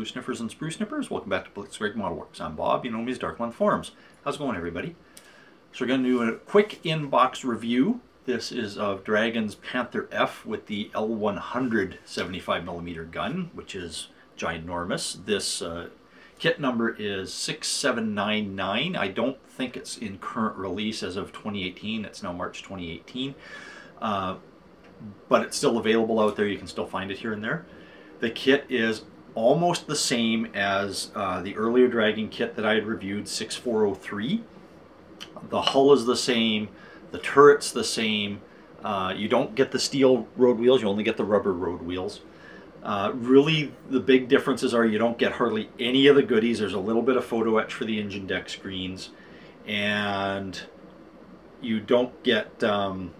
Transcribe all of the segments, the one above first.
Blue Sniffers and Sprue Snippers. Welcome back to Blitz Greig Model Works. I'm Bob, you know me as Darkland Forums. How's it going, everybody? So we're going to do a quick inbox review. This is of Dragon's Panther F with the L100 75mm gun, which is ginormous. This kit number is 6799. I don't think it's in current release as of 2018. It's now March 2018. But it's still available out there. You can still find it here and there. The kit is almost the same as the earlier Dragon kit that I had reviewed, 6403. The hull is the same, the turret's the same. You don't get the steel road wheels, you only get the rubber road wheels. Really, the big differences are you don't get hardly any of the goodies. There's a little bit of photo etch for the engine deck screens, and you don't get the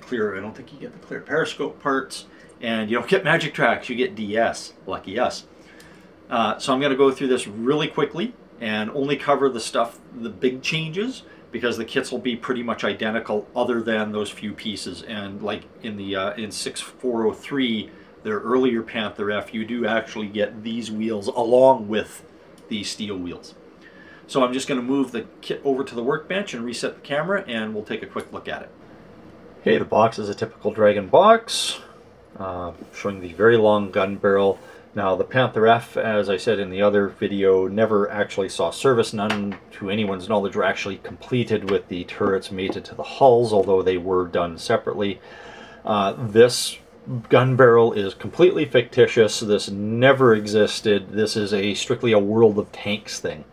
clear, I don't think you get the clear periscope parts. And you don't get Magic Tracks, you get DS. Lucky us. So I'm going to go through this really quickly and only cover the stuff, the big changes, because the kits will be pretty much identical other than those few pieces. And like in the in 6403, their earlier Panther F, you do actually get these wheels along with these steel wheels. So I'm just going to move the kit over to the workbench and reset the camera, and we'll take a quick look at it. Hey, the box is a typical Dragon box. Showing the very long gun barrel. Now the Panther F, as I said in the other video, never actually saw service. None to anyone's knowledge were actually completed with the turrets mated to the hulls, although they were done separately. This gun barrel is completely fictitious. This never existed. This is a strictly a World of Tanks thing.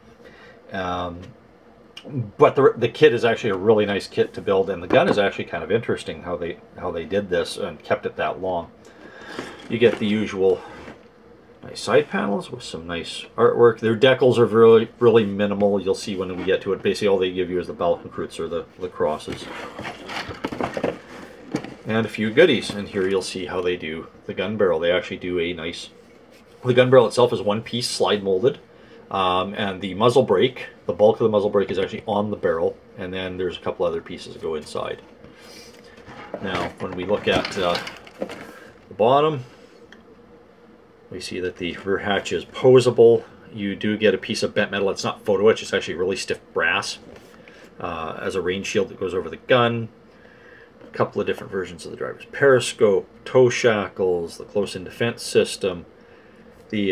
But the kit is actually a really nice kit to build, and the gun is actually kind of interesting how they did this and kept it that long. You get the usual nice side panels with some nice artwork. Their decals are really minimal. You'll see when we get to it. Basically, all they give you is the Balkenkreuz or the crosses, and a few goodies. And here you'll see how they do the gun barrel. They actually do a nice. The gun barrel itself is one piece slide molded. And the muzzle brake, the bulk of the muzzle brake is actually on the barrel, and then there's a couple other pieces that go inside. Now, when we look at the bottom, we see that the rear hatch is posable. You do get a piece of bent metal. It's not photo etch, it's actually really stiff brass as a rain shield that goes over the gun. A couple of different versions of the driver's periscope, tow shackles, the close-in defense system, the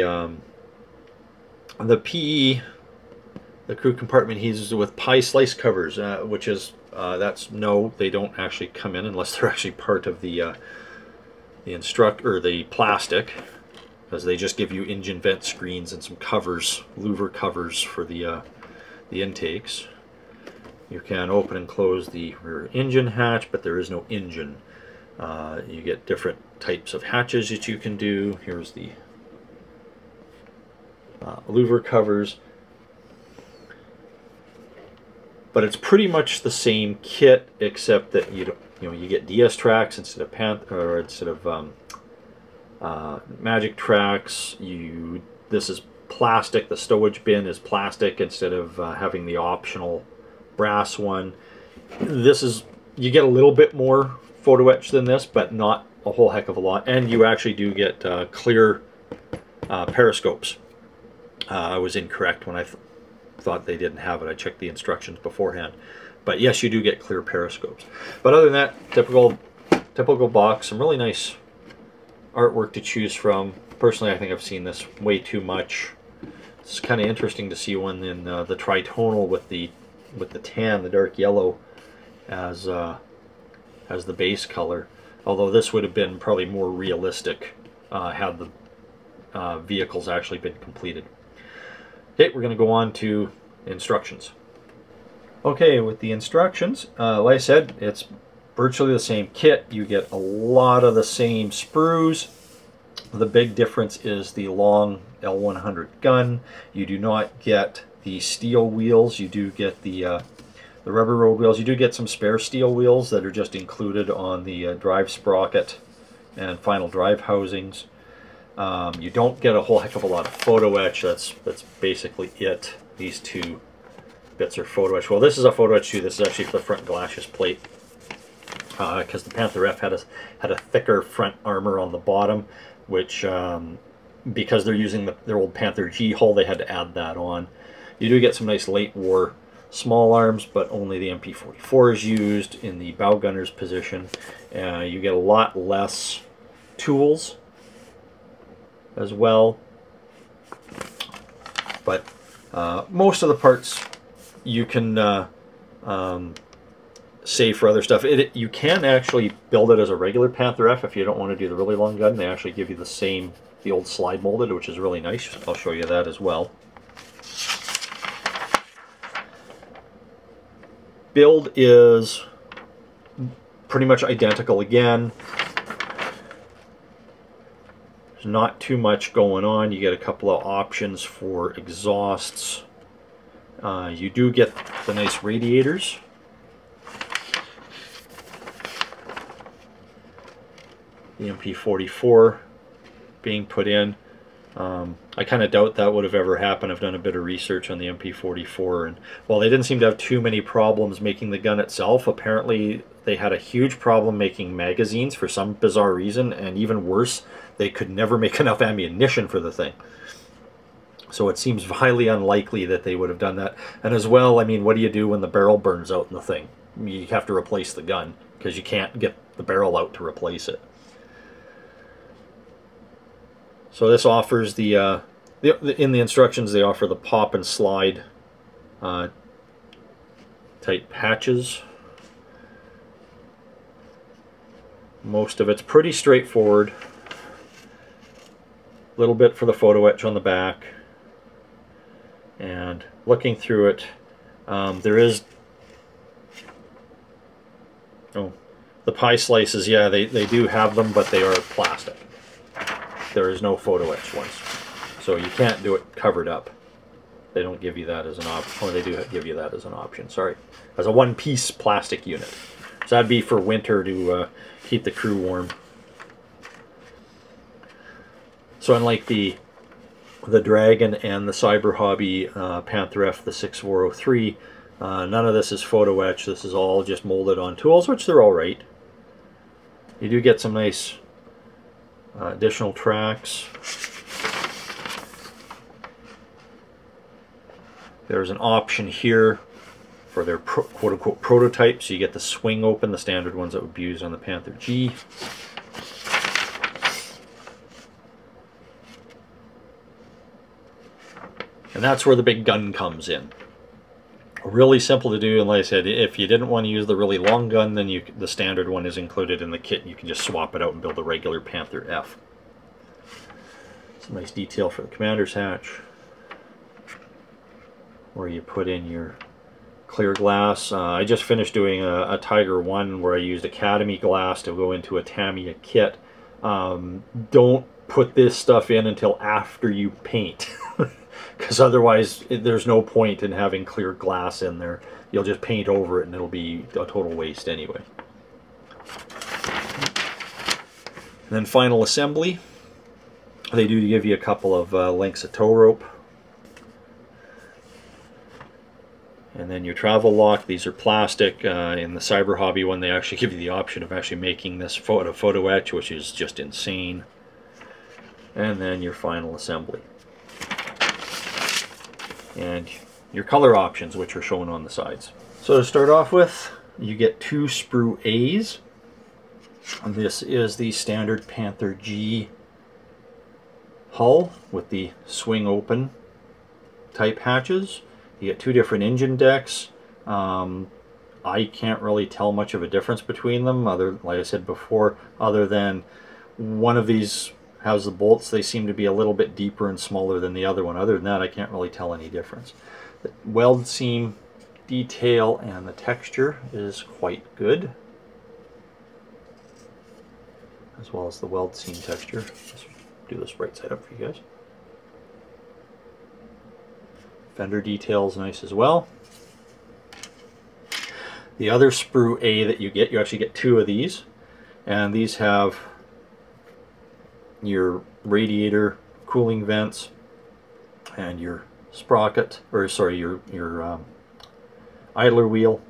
PE, the crew compartment heaves with pie slice covers, which is, that's, no, they don't actually come in unless they're actually part of the or the plastic, because they just give you engine vent screens and some covers, louver covers for the intakes. You can open and close the rear engine hatch, but there is no engine. You get different types of hatches that you can do. Here's the louver covers, but it's pretty much the same kit, except that you get DS tracks instead of Magic Tracks. This is plastic. The stowage bin is plastic instead of having the optional brass one. This is, you get a little bit more photo etch than this, but not a whole heck of a lot. And you actually do get clear periscopes. I was incorrect when I thought they didn't have it. I checked the instructions beforehand. But yes, you do get clear periscopes. But other than that, typical box, some really nice artwork to choose from. Personally, I think I've seen this way too much. It's kind of interesting to see one in the tritonal with the tan, the dark yellow, as the base color. Although this would have been probably more realistic had the vehicles actually been completed. Okay, we're going to go on to instructions. Okay, with the instructions, like I said, it's virtually the same kit. You get a lot of the same sprues. The big difference is the long L100 gun. You do not get the steel wheels. You do get the rubber road wheels. You do get some spare steel wheels that are just included on the drive sprocket and final drive housings. You don't get a whole heck of a lot of photo etch. That's basically it. These two bits are photo etch. Well, this is a photo etch too. This is actually for the front galoshes plate, because the Panther F had a thicker front armor on the bottom, which because they're using their old Panther G hull, they had to add that on. You do get some nice late war small arms, but only the MP44 is used in the bow gunner's position. You get a lot less tools as well, but most of the parts you can save for other stuff. You can actually build it as a regular Panther F if you don't want to do the really long gun. They actually give you the old slide molded, which is really nice. I'll show you that as well. Build is pretty much identical again. There's not too much going on. You get a couple of options for exhausts. You do get the nice radiators. The MP44 being put in. I kind of doubt that would have ever happened. I've done a bit of research on the MP44, and while they didn't seem to have too many problems making the gun itself, apparently they had a huge problem making magazines for some bizarre reason, and even worse, they could never make enough ammunition for the thing. So it seems highly unlikely that they would have done that. And as well, I mean, what do you do when the barrel burns out in the thing? You have to replace the gun because you can't get the barrel out to replace it. So this offers in the instructions they offer the pop and slide type patches. Most of it's pretty straightforward. A little bit for the photo etch on the back. And looking through it, there is... Oh, the pie slices, yeah, they do have them, but they are plastic. There is no photo etch ones, so you can't do it covered up. They don't give you that as an option. Oh, they do give you that as an option, sorry, as a one-piece plastic unit. So that'd be for winter to keep the crew warm. So unlike the Dragon and the Cyber Hobby Panther F, the 6403, none of this is photo etch. This is all just molded on tools, which they're all right. You do get some nice additional tracks. There's an option here for their quote-unquote prototype, so you get the swing open, the standard ones that would be used on the Panther G. And that's where the big gun comes in. Really simple to do, and like I said, if you didn't want to use the really long gun, then the standard one is included in the kit, and you can just swap it out and build a regular Panther F. Some nice detail for the commander's hatch, where you put in your clear glass. I just finished doing a Tiger 1 where I used Academy glass to go into a Tamiya kit. Don't put this stuff in until after you paint. Because otherwise, there's no point in having clear glass in there. You'll just paint over it and it'll be a total waste anyway. And then final assembly. They do give you a couple of lengths of tow rope. And then your travel lock. These are plastic. In the Cyber Hobby one, they actually give you the option of actually making this photo etch, which is just insane. And then your final assembly. And your color options, which are shown on the sides. So to start off with, you get two sprue A's. And this is the standard Panther G hull with the swing open type hatches. You get two different engine decks. I can't really tell much of a difference between them, like I said before, other than one of these has the bolts, they seem to be a little bit deeper and smaller than the other one. Other than that, I can't really tell any difference. The weld seam detail and the texture is quite good, as well as the weld seam texture. Let's do this right side up for you guys. Fender detail is nice as well. The other sprue A that you actually get two of these, and these have your radiator cooling vents and your sprocket, or sorry, your idler wheel,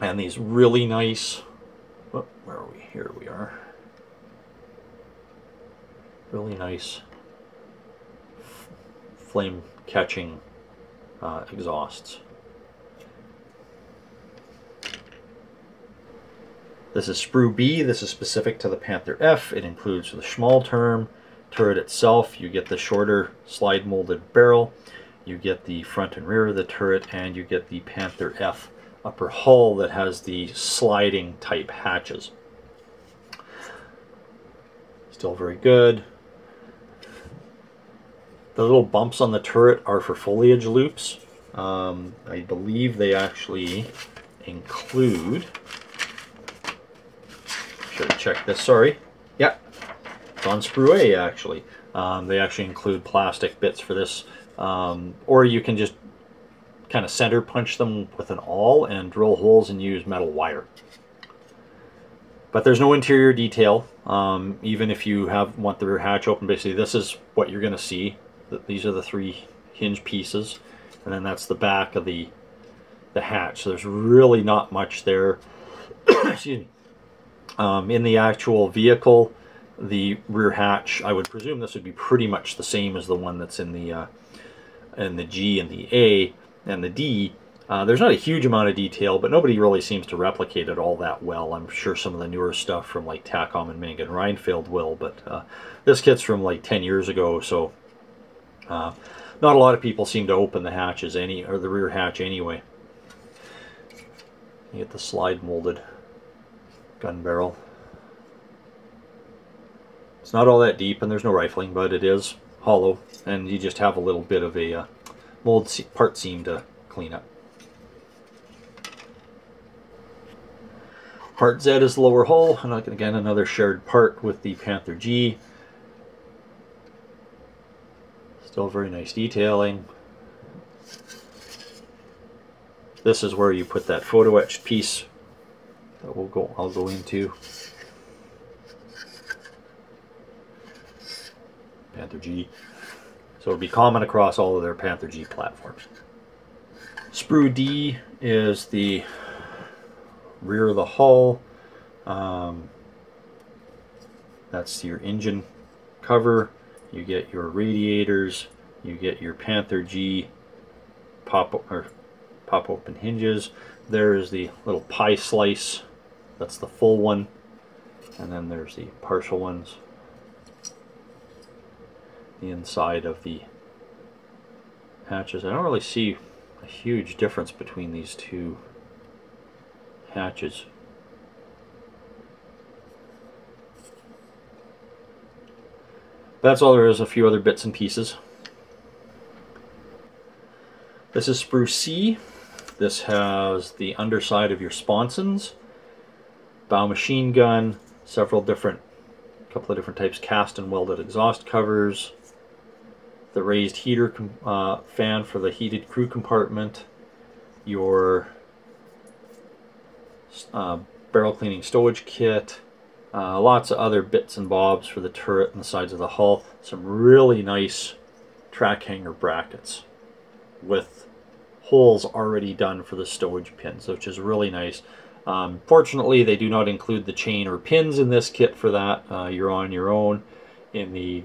and these really nice, where are we? Here we are. Really nice flame catching exhausts. This is sprue B. This is specific to the Panther F. It includes the Schmalturm turret itself. You get the shorter slide molded barrel, you get the front and rear of the turret, and you get the Panther F upper hull that has the sliding type hatches. Still very good. The little bumps on the turret are for foliage loops. I believe they actually include, should have checked this, sorry. Yeah, it's on sprue A actually. They actually include plastic bits for this. Or you can just kind of center punch them with an awl and drill holes and use metal wire. But there's no interior detail. Even if you want the rear hatch open, basically this is what you're going to see. These are the three hinge pieces, and then that's the back of the hatch. So there's really not much there. Excuse me. In the actual vehicle, the rear hatch, I would presume this would be pretty much the same as the one that's in the G and the A and the D. There's not a huge amount of detail, but nobody really seems to replicate it all that well. I'm sure some of the newer stuff from like TACOM and Mingen Reinfeld will, but this kit's from like 10 years ago, so not a lot of people seem to open the hatches or the rear hatch anyway. You get the slide molded gun barrel. It's not all that deep and there's no rifling, but it is hollow and you just have a little bit of a mold part seam to clean up. Part Z is the lower hull, and again another shared part with the Panther G. Still very nice detailing. This is where you put that photo etched piece that I'll go into. Panther G. So it'll be common across all of their Panther G platforms. Sprue D is the rear of the hull. That's your engine cover. You get your radiators, you get your Panther G pop open hinges. There is the little pie slice, that's the full one, and then there's the partial ones. The inside of the hatches, I don't really see a huge difference between these two hatches. That's all there is, a few other bits and pieces. This is sprue C. This has the underside of your sponsons, bow machine gun, couple of different types, cast and welded exhaust covers, the raised heater fan for the heated crew compartment, your barrel cleaning stowage kit. Lots of other bits and bobs for the turret and the sides of the hull. Some really nice track hanger brackets with holes already done for the stowage pins, which is really nice. Fortunately, they do not include the chain or pins in this kit for that. You're on your own. In the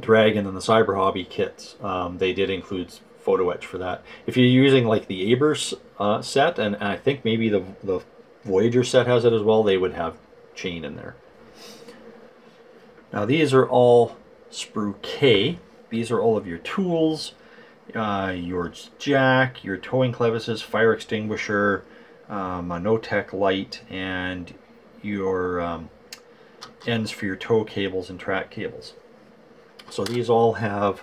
Dragon and the Cyber Hobby kits, they did include photo etch for that. If you're using like the Aber set, and I think maybe the Voyager set has it as well, they would have chain in there. Now these are all sprue K. These are all of your tools, your jack, your towing clevises, fire extinguisher, a no-tech light, and your ends for your tow cables and track cables. So these all have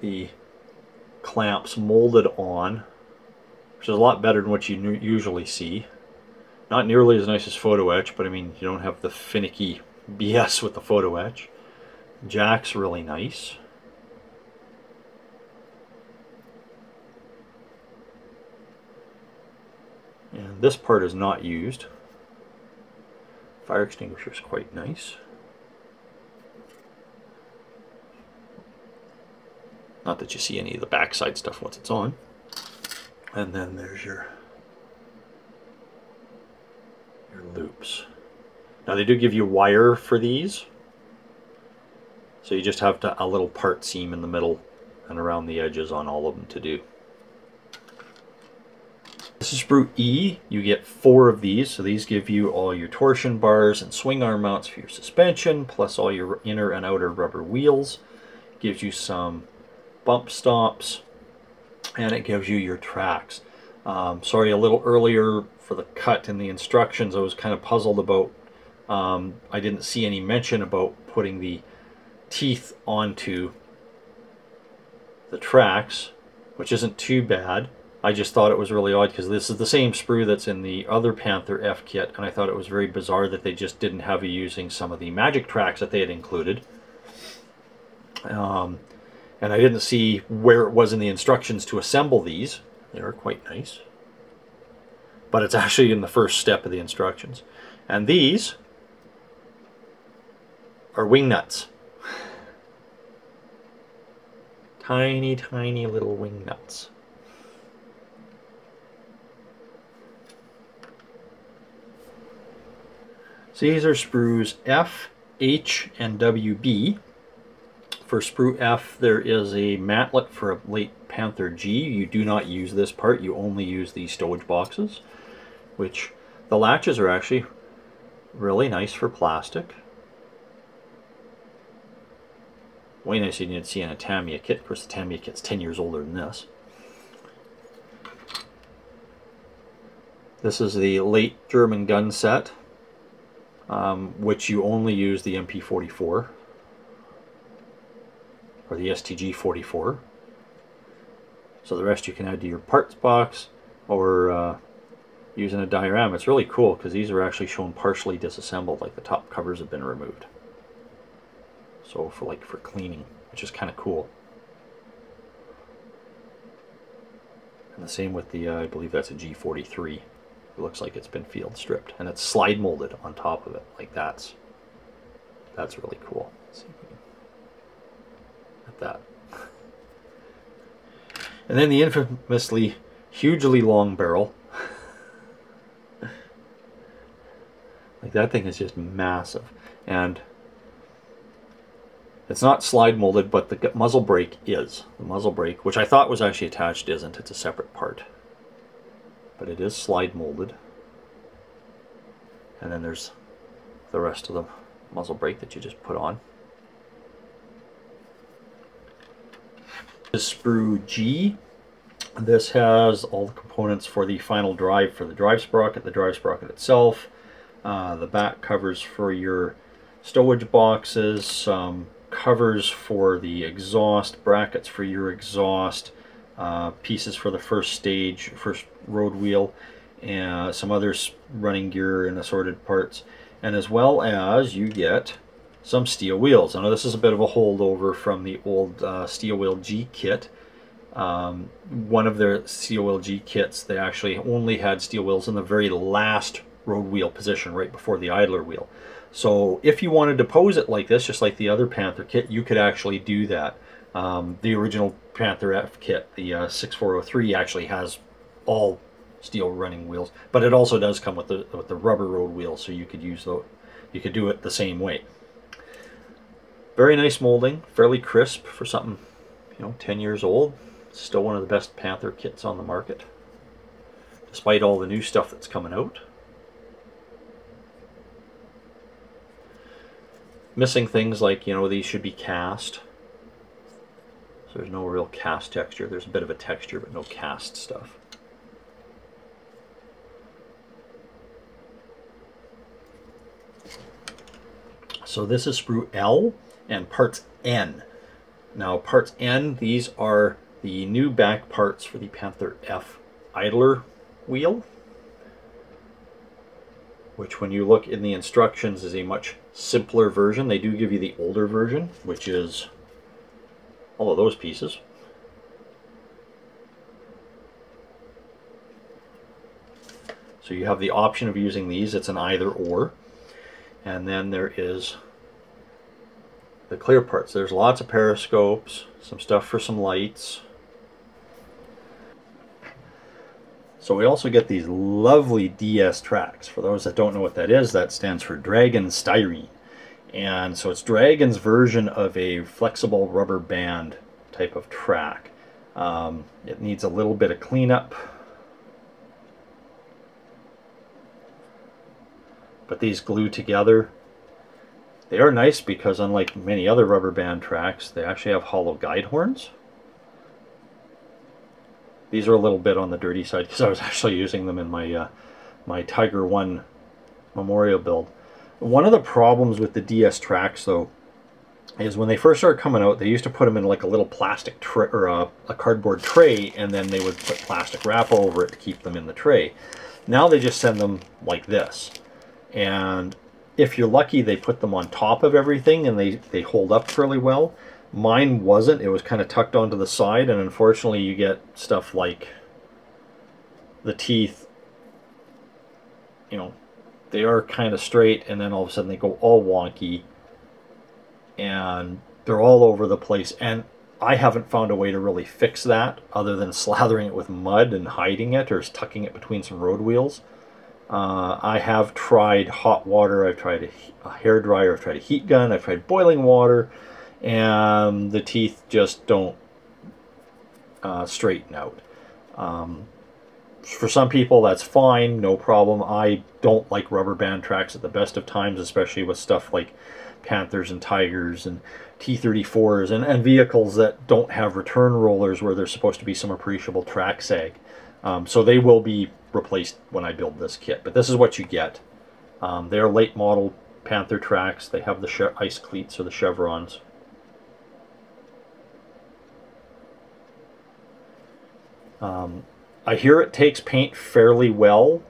the clamps molded on, which is a lot better than what you usually see. Not nearly as nice as photo etch, but I mean, you don't have the finicky BS with the photo etch. Jack's really nice. And this part is not used. Fire extinguisher is quite nice. Not that you see any of the backside stuff once it's on. And then there's your loops. Now they do give you wire for these, so you just have a little part seam in the middle and around the edges on all of them to do. This is sprue E. You get 4 of these, so these give you all your torsion bars and swing arm mounts for your suspension, plus all your inner and outer rubber wheels. It gives you some bump stops, and it gives you your tracks. Sorry, a little earlier for the cut in the instructions, I was kind of puzzled about, I didn't see any mention about putting the teeth onto the tracks, which isn't too bad. I just thought it was really odd because this is the same sprue that's in the other Panther F kit, and I thought it was very bizarre that they just didn't have you using some of the Magic Tracks that they had included. And I didn't see where it was in the instructions to assemble these. They are quite nice. But it's actually in the first step of the instructions. And these are wing nuts. Tiny, tiny little wing nuts. So these are sprues F, H, and WB. For sprue F, there is a mantlet for a late Panther G. You do not use this part, you only use the stowage boxes, which the latches are actually really nice for plastic. Way nicer than you'd see in a Tamiya kit. Of course, the Tamiya kit's 10 years older than this. This is the late German gun set, which you only use the MP44 or the STG44. So the rest you can add to your parts box or using a diorama. It's really cool because these are actually shown partially disassembled, like the top covers have been removed. So for like for cleaning, which is kind of cool. And the same with the, I believe that's a G43. It looks like it's been field stripped and it's slide molded on top of it. Like that's really cool. Let's see if we can get that. And then the infamously hugely long barrel. Like that thing is just massive, and it's not slide molded, but the muzzle brake is. The muzzle brake, which I thought was actually attached, isn't. It's a separate part. But it is slide molded, and then there's the rest of the muzzle brake that you just put on. This sprue G, this has all the components for the final drive for the drive sprocket itself, the back covers for your stowage boxes, some covers for the exhaust, brackets for your exhaust, pieces for the first stage, first road wheel, and some other running gear and assorted parts, and as well as you get some steel wheels. I know this is a bit of a holdover from the old steel wheel G kit. One of their steel wheel G kits, they actually only had steel wheels in the very last road wheel position, right before the idler wheel. So if you wanted to pose it like this, just like the other Panther kit, you could actually do that. The original Panther F kit, the 6403, actually has all steel running wheels, but it also does come with the rubber road wheels, so you could use those. You could do it the same way. Very nice molding, fairly crisp for something, you know, 10 years old. Still one of the best Panther kits on the market, despite all the new stuff that's coming out. Missing things like, you know, these should be cast. So there's no real cast texture. There's a bit of a texture, but no cast stuff. So this is sprue L and parts N. Now parts N, these are the new back parts for the Panther F idler wheel, which when you look in the instructions is a much simpler version. They do give you the older version, which is all of those pieces. So you have the option of using these. It's an either or. And then there is the clear parts. There's lots of periscopes, some stuff for some lights. So we also get these lovely DS tracks. For those that don't know what that is, that stands for Dragon Styrene. And so it's Dragon's version of a flexible rubber band type of track. It needs a little bit of cleanup, but these glue together. They are nice because, unlike many other rubber band tracks, they actually have hollow guide horns. These are a little bit on the dirty side because I was actually using them in my my Tiger 1 Memorial build. One of the problems with the DS tracks, though, is when they first started coming out, they used to put them in like a little plastic tray or a cardboard tray, and then they would put plastic wrap over it to keep them in the tray. Now they just send them like this, and if you're lucky, they put them on top of everything, and they hold up fairly well. Mine wasn't. It was kind of tucked onto the side, and unfortunately you get stuff like the teeth, you know, they are kind of straight, and then all of a sudden they go all wonky, and they're all over the place, and I haven't found a way to really fix that other than slathering it with mud and hiding it or tucking it between some road wheels. I have tried hot water, I've tried a hairdryer, I've tried a heat gun, I've tried boiling water, and the teeth just don't straighten out. For some people that's fine, no problem. I don't like rubber band tracks at the best of times, especially with stuff like Panthers and Tigers and T34s and vehicles that don't have return rollers where there's supposed to be some appreciable track sag. So they will be replaced when I build this kit, but this is what you get. They're late model Panther tracks. They have the ice cleats or the chevrons. I hear it takes paint fairly well.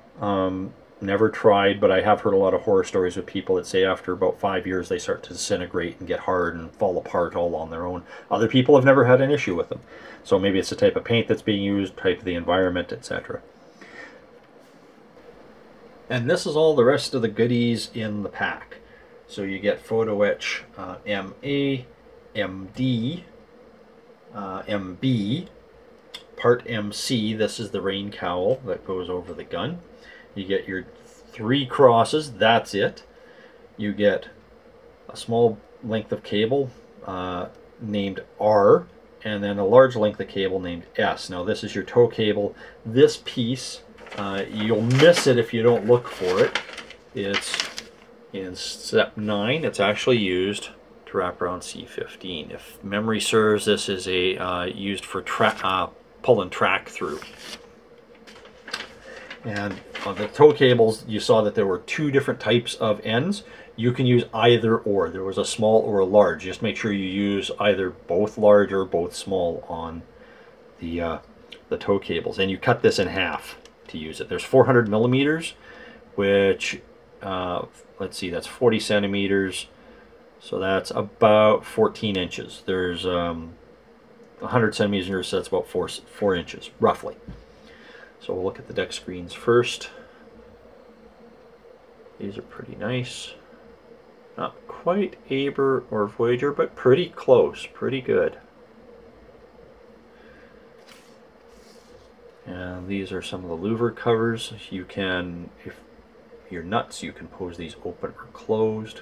Never tried, but I have heard a lot of horror stories with people that say after about 5 years they start to disintegrate and get hard and fall apart all on their own. Other people have never had an issue with them. So maybe it's the type of paint that's being used, type of the environment, etc. And this is all the rest of the goodies in the pack. So you get photo etch MA, MD, MB, part MC. This is the rain cowl that goes over the gun. You get your 3 crosses, that's it. You get a small length of cable named R, and then a large length of cable named S. Now this is your tow cable. This piece, you'll miss it if you don't look for it. It's in step 9. It's actually used to wrap around C15. If memory serves, this is a used for pulling track through. And on the tow cables, you saw that there were 2 different types of ends. You can use either or. There was a small or a large. Just make sure you use either both large or both small on the tow cables. And you cut this in half to use it. There's 400 millimeters, which, let's see, that's 40 centimeters, so that's about 14 inches. There's 100 centimeters, so that's about four inches, roughly. So we'll look at the deck screens first. These are pretty nice. Not quite Aber or Voyager, but pretty close, pretty good. And these are some of the louver covers. You can, if you're nuts, you can pose these open or closed.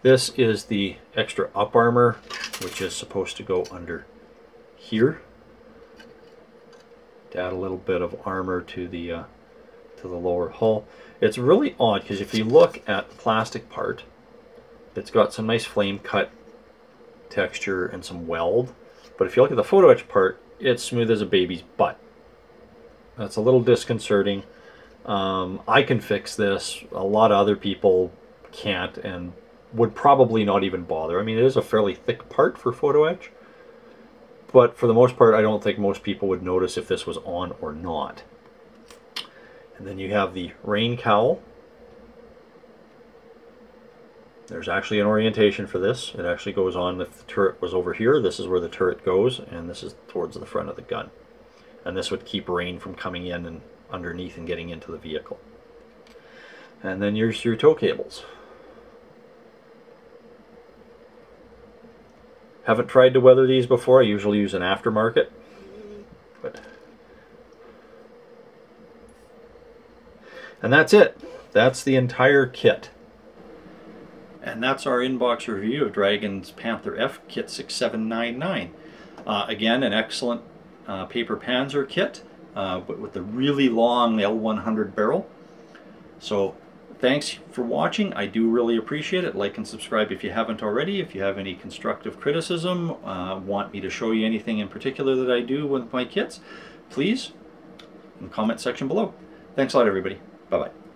This is the extra up armor, which is supposed to go under here to add a little bit of armor to the lower hull. It's really odd because if you look at the plastic part, it's got some nice flame cut texture and some weld. But if you look at the photo etch part, it's smooth as a baby's butt. That's a little disconcerting. I can fix this. A lot of other people can't and would probably not even bother. I mean, it is a fairly thick part for photo etch, but for the most part, I don't think most people would notice if this was on or not. And then you have the rain cowl. There's actually an orientation for this. It actually goes on, if the turret was over here, this is where the turret goes, and this is towards the front of the gun. And this would keep rain from coming in and underneath and getting into the vehicle. And then here's your tow cables. Haven't tried to weather these before. I usually use an aftermarket. But... and that's it. That's the entire kit. And that's our inbox review of Dragon's Panther F kit 6799. Again, an excellent paper panzer kit, but with a really long L100 barrel. So thanks for watching. I do really appreciate it. Like and subscribe if you haven't already. If you have any constructive criticism, want me to show you anything in particular that I do with my kits, please, in the comment section below. Thanks a lot, everybody. Bye-bye.